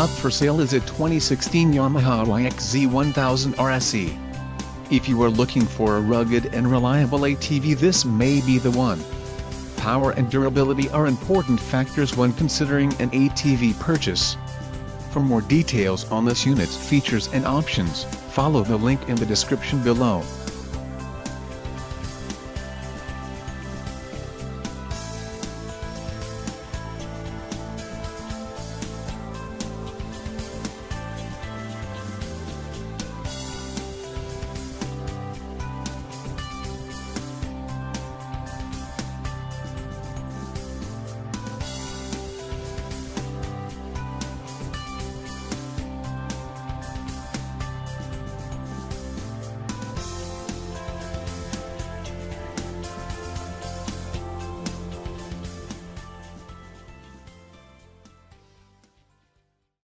Up for sale is a 2016 Yamaha YXZ1000R SE. If you are looking for a rugged and reliable ATV, this may be the one. Power and durability are important factors when considering an ATV purchase. For more details on this unit's features and options, follow the link in the description below.